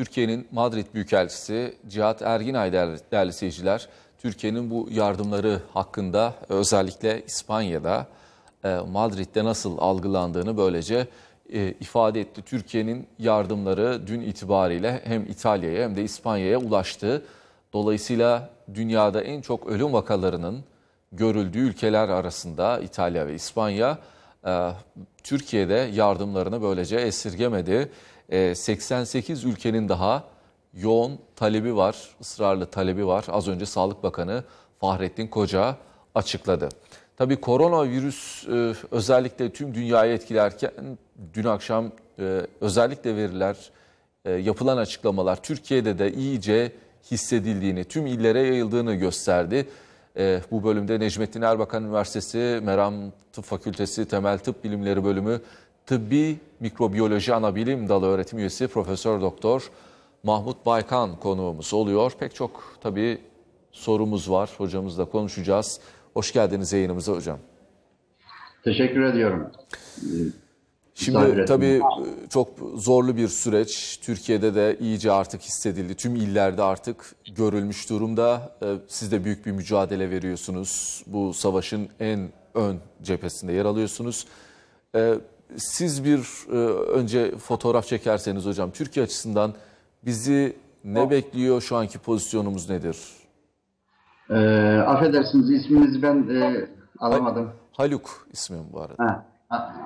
Türkiye'nin Madrid Büyükelçisi Cihat Erginay değerli seyirciler, Türkiye'nin bu yardımları hakkında özellikle İspanya'da, Madrid'de nasıl algılandığını böylece ifade etti. Türkiye'nin yardımları dün itibariyle hem İtalya'ya hem de İspanya'ya ulaştı. Dolayısıyla dünyada en çok ölüm vakalarının görüldüğü ülkeler arasında İtalya ve İspanya, Türkiye'de yardımlarını böylece esirgemedi. 88 ülkenin daha yoğun talebi var, ısrarlı talebi var. Az önce Sağlık Bakanı Fahrettin Koca açıkladı. Tabii koronavirüs özellikle tüm dünyayı etkilerken dün akşam özellikle veriler, yapılan açıklamalar Türkiye'de de iyice hissedildiğini, tüm illere yayıldığını gösterdi. Bu bölümde Necmettin Erbakan Üniversitesi, Meram Tıp Fakültesi Temel Tıp Bilimleri Bölümü Tıbbi Mikrobiyoloji Anabilim Dalı Öğretim Üyesi Prof. Dr. Mahmut Baykan konuğumuz oluyor. Pek çok tabii sorumuz var, hocamızla konuşacağız. Hoş geldiniz yayınımıza hocam. Teşekkür ediyorum. Şimdi tabii çok zorlu bir süreç. Türkiye'de de iyice artık hissedildi. Tüm illerde artık görülmüş durumda. Siz de büyük bir mücadele veriyorsunuz. Bu savaşın en ön cephesinde yer alıyorsunuz. Siz bir önce fotoğraf çekerseniz hocam, Türkiye açısından bizi ne bekliyor, şu anki pozisyonumuz nedir? Affedersiniz, isminizi ben alamadım. Haluk ismim bu arada.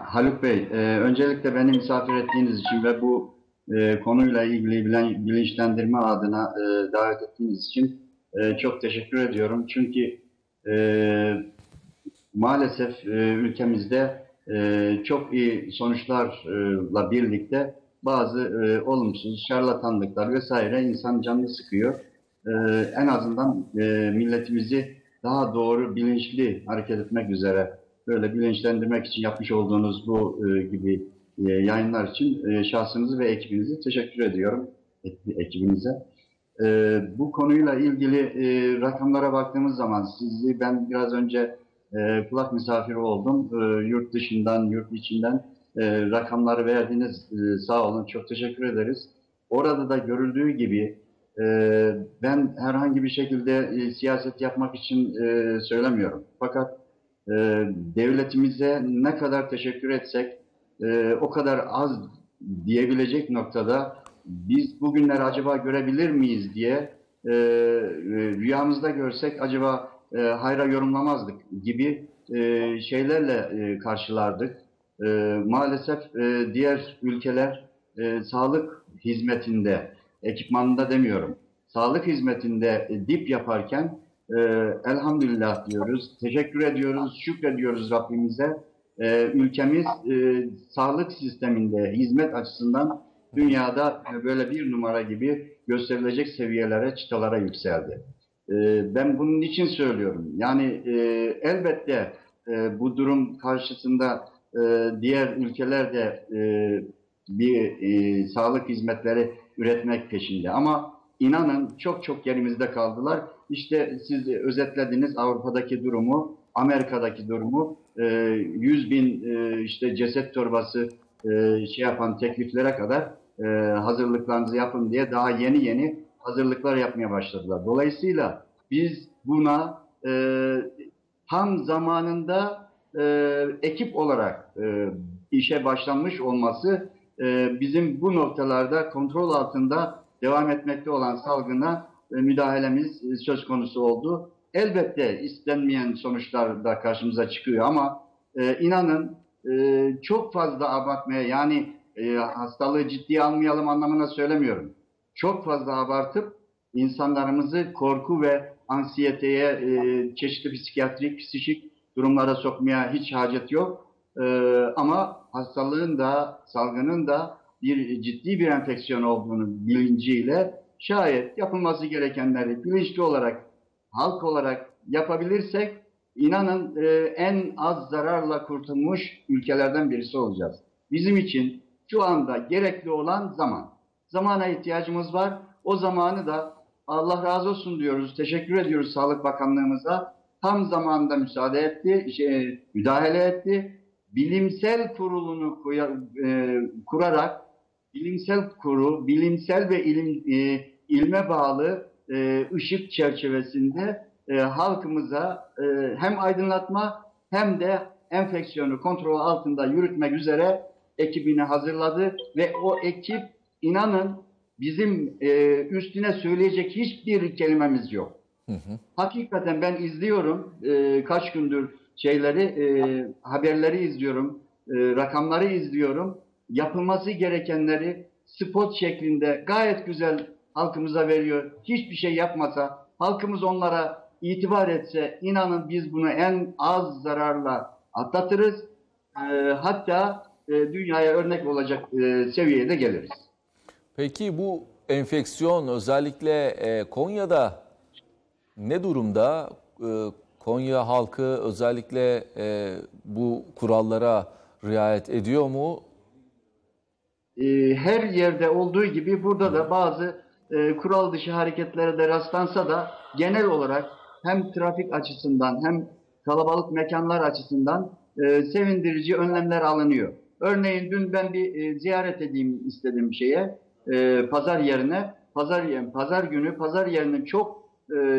Haluk Bey, öncelikle beni misafir ettiğiniz için ve bu konuyla ilgili bilinçlendirme adına davet ettiğiniz için çok teşekkür ediyorum. Çünkü maalesef ülkemizde çok iyi sonuçlarla birlikte bazı olumsuz şarlatanlıklar vesaire insan canını sıkıyor. En azından milletimizi daha doğru bilinçli hareket etmek üzere böyle bilinçlendirmek için yapmış olduğunuz bu gibi yayınlar için şahsınızı ve ekibinizi teşekkür ediyorum, ekibinize. Bu konuyla ilgili rakamlara baktığımız zaman sizi ben biraz önce kulak misafiri oldum. Yurt dışından, yurt içinden rakamları verdiniz. Sağ olun, çok teşekkür ederiz. Orada da görüldüğü gibi ben herhangi bir şekilde siyaset yapmak için söylemiyorum. Fakat devletimize ne kadar teşekkür etsek o kadar az diyebilecek noktada biz bugünleri acaba görebilir miyiz diye rüyamızda görsek acaba hayra yorumlamazdık gibi şeylerle karşılardık. Maalesef diğer ülkeler sağlık hizmetinde, ekipmanında demiyorum, sağlık hizmetinde dip yaparken elhamdülillah diyoruz, teşekkür ediyoruz, şükrediyoruz Rabbimize. Ülkemiz sağlık sisteminde hizmet açısından dünyada böyle bir numara gibi gösterilecek seviyelere, çıtalara yükseldi. Ben bunun için söylüyorum. Yani elbette bu durum karşısında diğer ülkeler de bir sağlık hizmetleri üretmek peşinde. Ama inanın çok çok yerimizde kaldılar. İşte siz özetlediniz Avrupa'daki durumu, Amerika'daki durumu, 100 bin işte ceset torbası şey yapan tekliflere kadar hazırlıklarınızı yapın diye daha yeni yeni hazırlıklar yapmaya başladılar. Dolayısıyla biz buna tam zamanında ekip olarak işe başlanmış olması bizim bu noktalarda kontrol altında devam etmekte olan salgına müdahalemiz söz konusu oldu. Elbette istenmeyen sonuçlar da karşımıza çıkıyor ama inanın çok fazla abartmaya, yani hastalığı ciddiye almayalım anlamına söylemiyorum. Çok fazla abartıp insanlarımızı korku ve anksiyeteye, çeşitli psikiyatrik, psikik durumlara sokmaya hiç hacet yok. Ama hastalığın da, salgının da bir ciddi bir enfeksiyon olduğunu bilinciyle şayet yapılması gerekenleri bilinçli olarak, halk olarak yapabilirsek inanın en az zararla kurtulmuş ülkelerden birisi olacağız. Bizim için şu anda gerekli olan zaman. Zamana ihtiyacımız var. O zamanı da Allah razı olsun diyoruz, teşekkür ediyoruz Sağlık Bakanlığımıza. Tam zamanında müsaade etti, müdahale etti. Bilimsel kurulunu kurarak bilimsel kuru, bilimsel ve ilme bağlı ışık çerçevesinde halkımıza hem aydınlatma hem de enfeksiyonu kontrol altında yürütmek üzere ekibini hazırladı ve o ekip, inanın, bizim üstüne söyleyecek hiçbir kelimemiz yok. Hı hı. Hakikaten ben izliyorum kaç gündür haberleri izliyorum, rakamları izliyorum. Yapılması gerekenleri spot şeklinde gayet güzel halkımıza veriyor. Hiçbir şey yapmasa, halkımız onlara itibar etse, inanın biz bunu en az zararla atlatırız. Hatta dünyaya örnek olacak seviyede geliriz. Peki bu enfeksiyon özellikle Konya'da ne durumda? Konya halkı özellikle bu kurallara riayet ediyor mu? Her yerde olduğu gibi burada da bazı kural dışı hareketlere de rastlansa da genel olarak hem trafik açısından hem kalabalık mekanlar açısından sevindirici önlemler alınıyor. Örneğin dün ben bir ziyaret edeyim istedim pazar yerine. Pazar günü pazar yerinin çok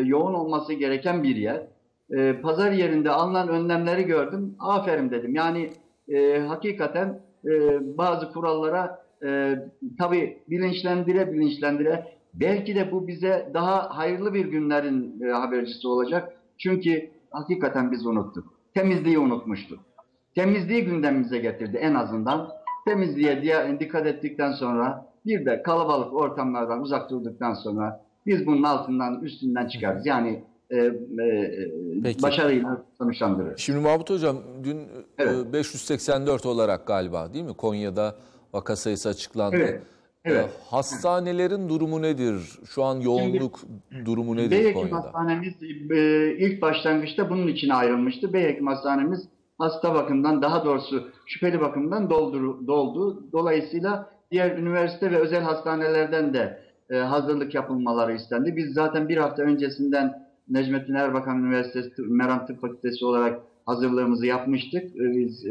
yoğun olması gereken bir yer. Pazar yerinde alınan önlemleri gördüm. Aferin dedim. Yani hakikaten bazı kurallara tabii bilinçlendire belki de bu bize daha hayırlı bir günlerin habercisi olacak. Çünkü hakikaten biz unuttuk. Temizliği unutmuştuk. Temizliği gündemimize getirdi en azından. Temizliğe dikkat ettikten sonra, bir de kalabalık ortamlardan uzak durduktan sonra biz bunun üstünden çıkarız. Yani başarıyla sonuçlandırır. Şimdi Mahmut Hocam, dün evet, 584 olarak galiba değil mi Konya'da vaka sayısı açıklandı. Evet. Evet. Hastanelerin durumu nedir? Şu an yoğunluk durumu nedir Beyhekim Konya'da? Hastanemiz ilk başlangıçta bunun için ayrılmıştı. Beyhekim Hastanemiz hasta bakımdan, daha doğrusu şüpheli bakımdan doldu. Dolayısıyla diğer üniversite ve özel hastanelerden de hazırlık yapılmaları istendi. Biz zaten bir hafta öncesinden Necmettin Erbakan Üniversitesi Meram Tıp Fakültesi olarak hazırlığımızı yapmıştık. Biz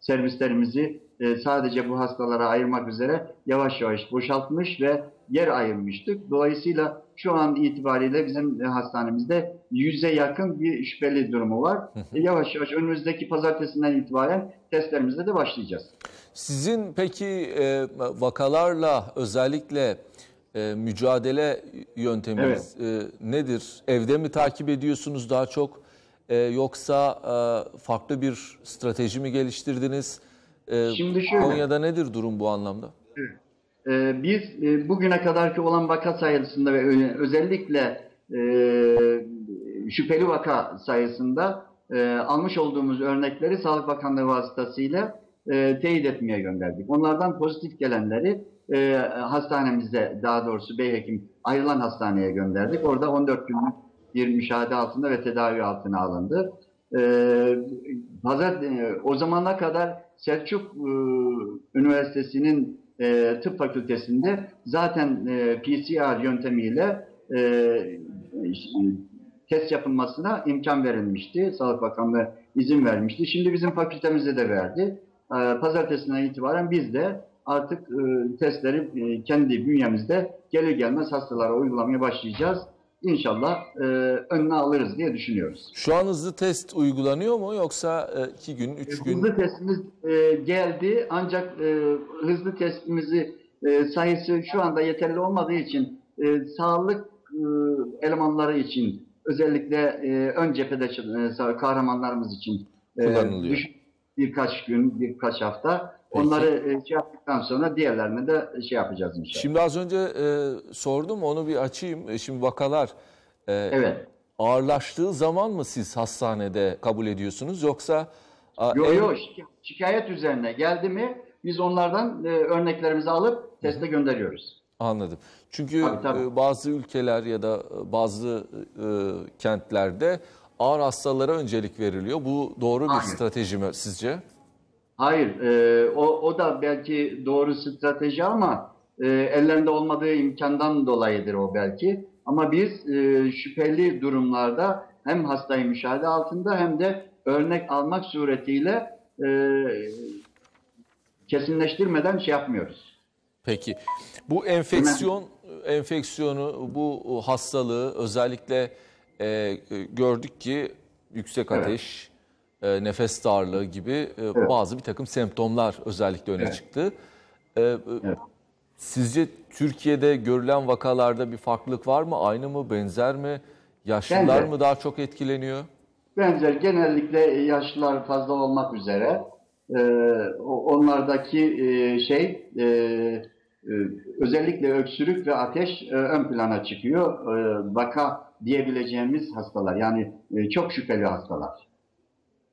servislerimizi sadece bu hastalara ayırmak üzere yavaş yavaş boşaltmış ve yer ayırmıştık. Dolayısıyla şu an itibariyle bizim hastanemizde 100'e yakın bir şüpheli durumu var. Yavaş yavaş önümüzdeki pazartesinden itibaren testlerimize de başlayacağız. Sizin peki vakalarla özellikle mücadele yönteminiz nedir? Evde mi takip ediyorsunuz daha çok? Yoksa farklı bir strateji mi geliştirdiniz? Şimdi şöyle, Konya'da nedir durum bu anlamda? Evet. Biz bugüne kadarki olan vaka sayısında ve özellikle şüpheli vaka sayısında almış olduğumuz örnekleri Sağlık Bakanlığı vasıtasıyla teyit etmeye gönderdik. Onlardan pozitif gelenleri hastanemize, daha doğrusu Beyhekim ayrılan hastaneye gönderdik. Orada 14 günlük bir müşahede altında ve tedavi altına alındı. O zamana kadar Selçuk Üniversitesi'nin tıp fakültesinde zaten PCR yöntemiyle test yapılmasına imkan verilmişti. Sağlık Bakanlığı izin vermişti. Şimdi bizim fakültemize de verdi. Pazartesinden itibaren biz de artık testleri kendi bünyemizde gelir gelmez hastalara uygulamaya başlayacağız. İnşallah önüne alırız diye düşünüyoruz. Şu an hızlı test uygulanıyor mu yoksa 2 gün, 3 gün? Hızlı testimiz geldi ancak hızlı testimizi sayısı şu anda yeterli olmadığı için sağlık elemanları için, özellikle ön cephede kahramanlarımız için kullanılıyor. Birkaç gün, birkaç hafta. Peki. Onları yaptıktan sonra diğerlerine de yapacağız inşallah. Şimdi az önce sordum, onu bir açayım. Şimdi vakalar evet, ağırlaştığı zaman mı siz hastanede kabul ediyorsunuz yoksa? Yok şikayet üzerine geldi mi biz onlardan örneklerimizi alıp teste gönderiyoruz. Anladım. Çünkü tabii. Bazı ülkeler ya da bazı kentlerde ağır hastalara öncelik veriliyor. Bu doğru bir strateji mi sizce? Hayır, o da belki doğru strateji ama ellerinde olmadığı imkandan dolayıdır o belki. Ama biz şüpheli durumlarda hem hastayı müşahede altında hem de örnek almak suretiyle kesinleştirmeden yapmıyoruz. Peki bu enfeksiyonu, bu hastalığı özellikle gördük ki yüksek ateş, nefes darlığı gibi bazı bir takım semptomlar özellikle öne çıktı. Sizce Türkiye'de görülen vakalarda bir farklılık var mı? Aynı mı? Benzer mi? Yaşlılar mı daha çok etkileniyor? Benzer. Genellikle yaşlılar fazla olmak üzere. Onlardaki özellikle öksürük ve ateş ön plana çıkıyor. Vaka diyebileceğimiz hastalar. Yani çok şüpheli hastalar.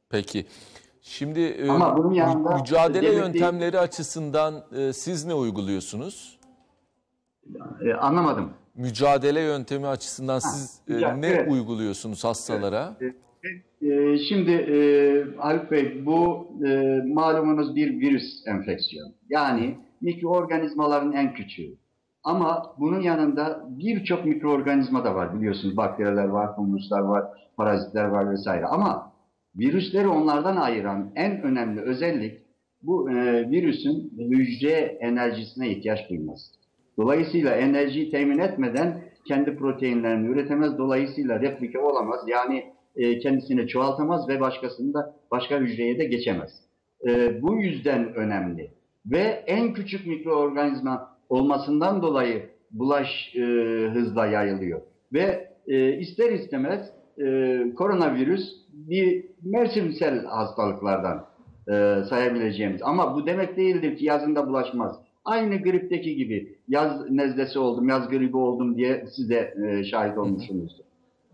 Peki. Şimdi mücadele yöntemleri açısından siz ne uyguluyorsunuz? Anlamadım. Mücadele yöntemi açısından siz ne uyguluyorsunuz hastalara? Şimdi Haluk Bey, bu malumunuz bir virüs enfeksiyonu. Yani mikroorganizmaların en küçüğü. Ama bunun yanında birçok mikroorganizma da var, biliyorsunuz. Bakteriler var, fungisler var, parazitler var vesaire. Ama virüsleri onlardan ayıran en önemli özellik bu virüsün hücre enerjisine ihtiyaç duyması. Dolayısıyla enerjiyi temin etmeden kendi proteinlerini üretemez. Dolayısıyla replike olamaz. Yani kendisini çoğaltamaz ve başkasını da, başka hücreye de geçemez. Bu yüzden önemli. Ve en küçük mikroorganizma olmasından dolayı bulaş hızla yayılıyor. Ve ister istemez koronavirüs bir mevsimsel hastalıklardan sayabileceğimiz. Ama bu demek değildir ki yazında bulaşmaz. Aynı gripteki gibi yaz nezlesi oldum, yaz gribi oldum diye siz de şahit olmuşsunuzdur.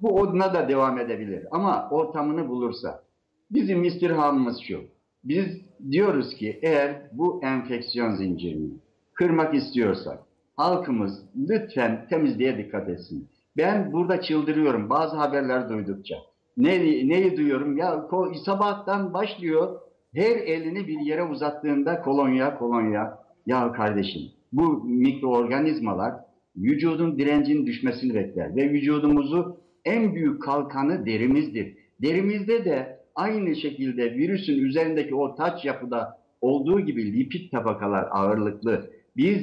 Bu oduna da devam edebilir ama ortamını bulursa. Bizim istirhamımız şu. Biz diyoruz ki eğer bu enfeksiyon zincirini kırmak istiyorsak halkımız lütfen temizliğe dikkat etsin. Ben burada çıldırıyorum bazı haberler duydukça. Neyi duyuyorum? Ya sabahtan başlıyor, her elini bir yere uzattığında kolonya, kolonya. Ya kardeşim, bu mikroorganizmalar vücudun direncinin düşmesini bekler. Ve vücudumuzu en büyük kalkanı derimizdir. Derimizde de aynı şekilde virüsün üzerindeki o taç yapıda olduğu gibi lipid tabakalar ağırlıklı. Biz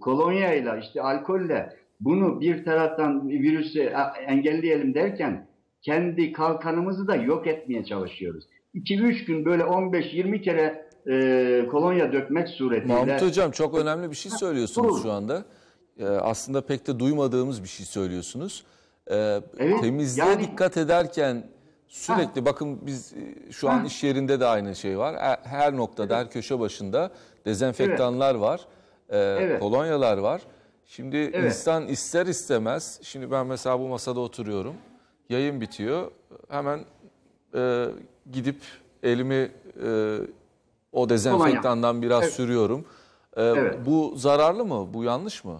kolonyayla, işte alkolle bunu bir taraftan virüsü engelleyelim derken kendi kalkanımızı da yok etmeye çalışıyoruz. 2-3 gün böyle 15-20 kere kolonya dökmek suretiyle... Mahmut Hocam, çok önemli bir şey söylüyorsunuz şu anda. Aslında pek de duymadığımız bir şey söylüyorsunuz. Temizliğe dikkat ederken sürekli bakın biz şu an iş yerinde de aynı şey var. Her noktada, her köşe başında dezenfektanlar var, kolonyalar var. Şimdi insan ister istemez, şimdi ben mesela bu masada oturuyorum, yayın bitiyor, hemen gidip elimi o dezenfektandan biraz sürüyorum. Bu zararlı mı? Bu yanlış mı?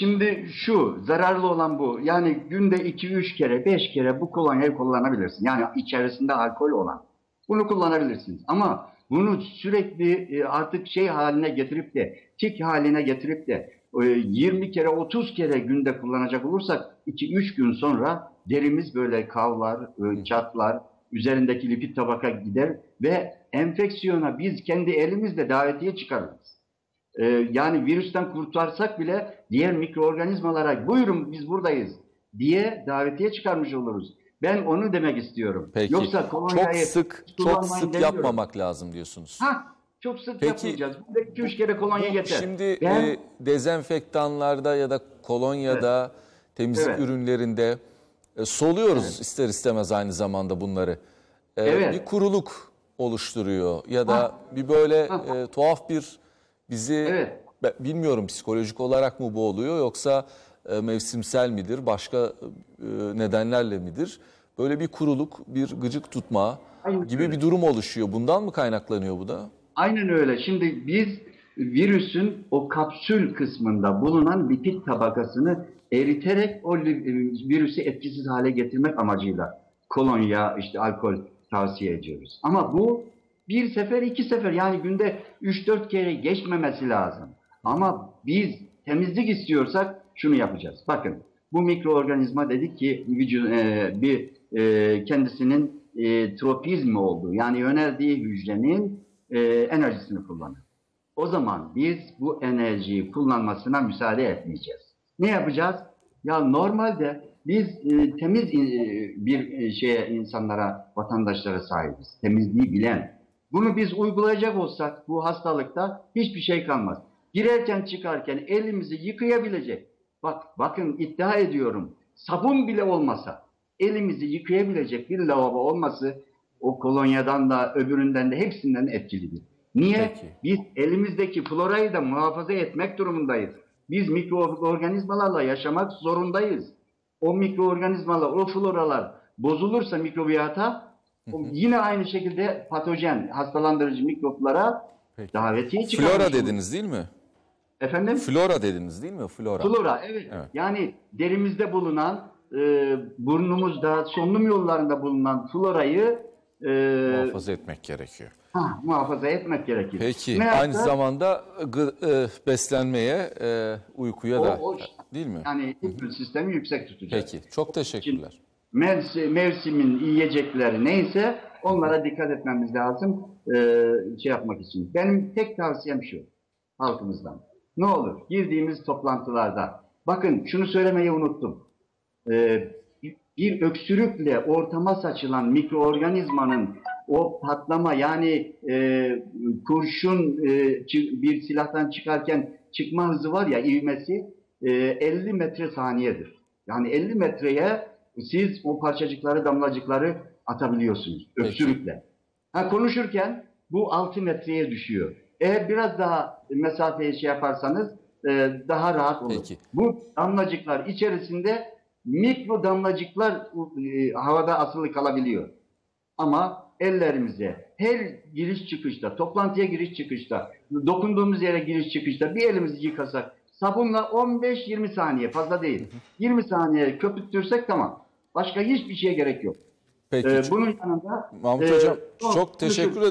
Şimdi şu, zararlı olan bu. Yani günde 2-3 kere, 5 kere bu kolonyayı kullanabilirsin. Yani içerisinde alkol olan. Bunu kullanabilirsiniz. Ama bunu sürekli artık şey haline getirip de, tik haline getirip de 20 kere, 30 kere günde kullanacak olursak 2-3 gün sonra derimiz böyle kavlar, çatlar, üzerindeki lipid tabaka gider ve enfeksiyona biz kendi elimizle davetiye çıkarırız. Yani virüsten kurtarsak bile diğer mikroorganizmalara buyurun biz buradayız diye davetiye çıkarmış oluruz. Ben onu demek istiyorum. Peki. Yoksa kolonyayı çok sık yapmamak lazım diyorsunuz. Çok sık yapmayacağız. 2-3 kere kolonya yeter. Şimdi dezenfektanlarda ya da kolonyada, temizlik ürünlerinde soluyoruz ister istemez aynı zamanda bunları. Bir kuruluk oluşturuyor ya da bir böyle tuhaf bir bizi bilmiyorum psikolojik olarak mı bu oluyor yoksa mevsimsel midir, başka nedenlerle midir? Böyle bir kuruluk, bir gıcık tutma gibi bir durum oluşuyor. Bundan mı kaynaklanıyor bu da? Aynen öyle. Şimdi biz virüsün o kapsül kısmında bulunan lipid tabakasını eriterek o virüsü etkisiz hale getirmek amacıyla kolonya, işte alkol tavsiye ediyoruz. Ama bu bir sefer, iki sefer, yani günde 3-4 kere geçmemesi lazım. Ama biz temizlik istiyorsak şunu yapacağız. Bakın, bu mikroorganizma dedik ki kendisinin tropizmi olduğu, yani yöneldiği hücrenin enerjisini kullanır. O zaman biz bu enerjiyi kullanmasına müsaade etmeyeceğiz. Ne yapacağız? Ya normalde biz temiz bir şeye, insanlara, vatandaşlara sahibiz. Temizliği bilen. Bunu biz uygulayacak olsak bu hastalıkta hiçbir şey kalmaz. Girerken çıkarken elimizi yıkayabilecek. Bakın iddia ediyorum. Sabun bile olmasa elimizi yıkayabilecek bir lavabo olması o kolonyadan da öbüründen de hepsinden etkilidir. Niye? Peki. Biz elimizdeki florayı da muhafaza etmek durumundayız. Biz mikroorganizmalarla yaşamak zorundayız. O mikroorganizmalar, o floralar bozulursa mikrobiyata yine aynı şekilde patojen, hastalandırıcı mikroplara davetiye çıkarmış. Flora dediniz değil mi? Efendim? Flora dediniz değil mi? Flora. Flora, evet. Evet. Yani derimizde bulunan, burnumuzda, solunum yollarında bulunan florayı muhafaza etmek gerekiyor. Ha, muhafaza etmek gerekir. Peki, meğerse, aynı zamanda beslenmeye, uykuya da değil mi? Yani immün sistemi yüksek tutacak. Peki, çok teşekkürler. Şimdi, mevsimin yiyecekleri neyse onlara dikkat etmemiz lazım şey yapmak için. Benim tek tavsiyem şu halkımızdan. Ne olur girdiğimiz toplantılarda, bakın şunu söylemeyi unuttum. Bir öksürükle ortama saçılan mikroorganizmanın o patlama, yani kurşun bir silahtan çıkarken çıkma hızı var ya, ivmesi 50 metre saniyedir. Yani 50 metreye siz o parçacıkları, damlacıkları atabiliyorsunuz öksürükle. Ha, konuşurken bu 6 metreye düşüyor. Eğer biraz daha mesafeye şey yaparsanız daha rahat olur. Peki. Bu damlacıklar içerisinde mikro damlacıklar havada asılı kalabiliyor. Ama ellerimize her giriş çıkışta, toplantıya giriş çıkışta, dokunduğumuz yere giriş çıkışta bir elimizi yıkasak, sabunla 15-20 saniye, fazla değil, 20 saniye köpürtürsek tamam. Başka hiçbir şeye gerek yok. Peki, bunun yanında Mahmut Hocam çok teşekkür ederim.